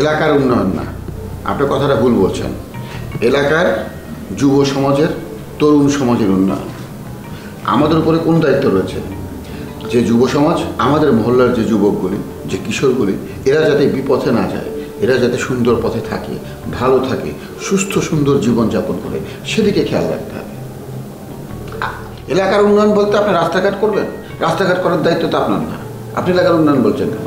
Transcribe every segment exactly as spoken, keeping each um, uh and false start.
এলাকার উন্নয়ন না, আপনি কথাটা ভুল বলছেন। এলাকার যুব সমাজের, তরুণ সমাজের উন্নয়ন আমাদের উপরে কোন দায়িত্ব রয়েছে? যে যুব সমাজ, আমাদের মহল্লার যে যুবকগুলি, যে কিশোরগুলি, এরা যাতে বিপথে না যায়, এরা যাতে সুন্দর পথে থাকে, ভালো থাকে, সুস্থ সুন্দর জীবনযাপন করে, সেদিকে খেয়াল রাখতে হবে। এলাকার উন্নয়ন বলতে আপনি রাস্তাঘাট করবেন, রাস্তাঘাট করার দায়িত্ব তো আপনার না, আপনি এলাকার উন্নয়ন বলছেন কেন?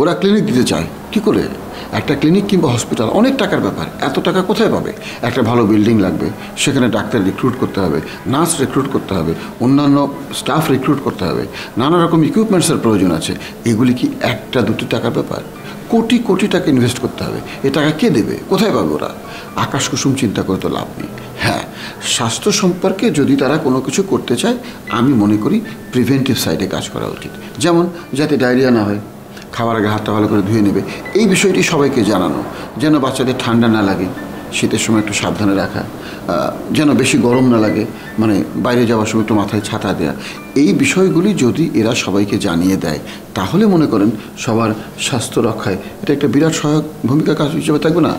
ওরা ক্লিনিক দিতে চায় কী করে? একটা ক্লিনিক কিংবা হসপিটাল অনেক টাকার ব্যাপার, এত টাকা কোথায় পাবে? একটা ভালো বিল্ডিং লাগবে, সেখানে ডাক্তার রিক্রুট করতে হবে, নার্স রিক্রুট করতে হবে, অন্যান্য স্টাফ রিক্রুট করতে হবে, নানা রকম ইকুইপমেন্টসের প্রয়োজন আছে। এগুলি কি একটা দুটি টাকার ব্যাপার? কোটি কোটি টাকা ইনভেস্ট করতে হবে, এ টাকা কে দেবে, কোথায় পাবে? ওরা আকাশ কুসুম চিন্তা করে তো লাভ নেই। হ্যাঁ, স্বাস্থ্য সম্পর্কে যদি তারা কোনো কিছু করতে চায়, আমি মনে করি প্রিভেন্টিভ সাইডে কাজ করা উচিত, যেমন যাতে ডায়রিয়া না হয়, খাবার আগে হাতটা ভালো করে ধুয়ে নেবে, এই বিষয়টি সবাইকে জানানো, যেন বাচ্চাদের ঠান্ডা না লাগে, শীতের সময় একটু সাবধানে রাখা, যেন বেশি গরম না লাগে, মানে বাইরে যাওয়ার সময় একটু মাথায় ছাতা দেওয়া, এই বিষয়গুলি যদি এরা সবাইকে জানিয়ে দেয়, তাহলে মনে করেন সবার স্বাস্থ্য রক্ষায় এটা একটা বিরাট সহায়ক ভূমিকা কাজ হিসেবে থাকবে না?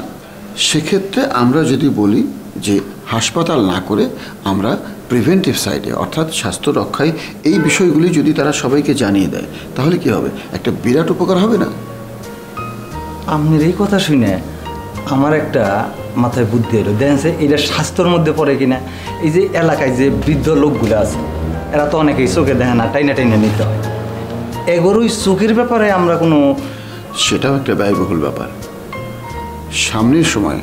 সেক্ষেত্রে আমরা যদি বলি যে হাসপাতাল না করে আমরা প্রিভেন্টিভ সাইডে, অর্থাৎ স্বাস্থ্য রক্ষায় এই বিষয়গুলি যদি তারা সবাইকে জানিয়ে দেয়, তাহলে কি হবে? একটা বিরাট উপকার হবে না? আপনার এই কথা শুনে আমার একটা মাথায় বুদ্ধি এলো, দেখেন এটা স্বাস্থ্যর মধ্যে পড়ে কিনা। এই যে এলাকায় যে বৃদ্ধ লোকগুলো আছে, এরা তো অনেকেই চোখে দেখে না, টাইনা টাইনা নিতে হয়, এগোরই চোখের ব্যাপারে আমরা কোনো, সেটাও একটা ব্যয়বহুল ব্যাপার। সামনের সময়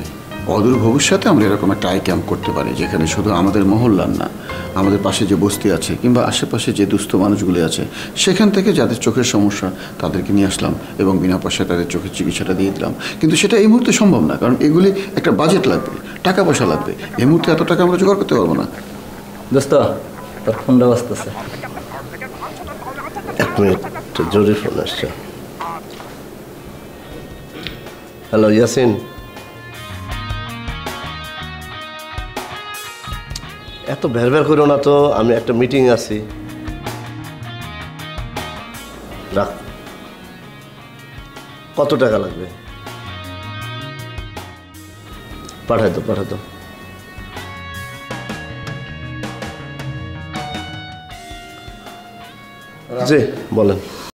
অদূর ভবিষ্যতে আমরা এরকম একটা আই ক্যাম্প করতে পারি, যেখানে শুধু আমাদের মহল্লার না, আমাদের পাশে যে বস্তি আছে কিংবা আশেপাশে যে দুস্থ মানুষগুলি আছে, সেখান থেকে যাদের চোখের সমস্যা তাদেরকে নিয়ে আসলাম এবং বিনা পয়সায় তাদের চোখের চিকিৎসাটা দিয়ে দিলাম। কিন্তু সেটা এই মুহূর্তে সম্ভব না, কারণ এগুলি একটা বাজেট লাগবে, টাকা পয়সা লাগবে, এই মুহূর্তে এত টাকা আমরা জোগাড় করতে পারবো না। দোস্ত, তোর ফোনটা বাজতেছে, এক মিনিট, জরুরি ফোন আসছে। হ্যালো ইয়াসিন, এত ভেড় ভেড় করো না তো, আমি একটা মিটিং আছি, রাখ। কত টাকা লাগবে? পাঠাই দাও, পাঠাই দাও। জি বলেন।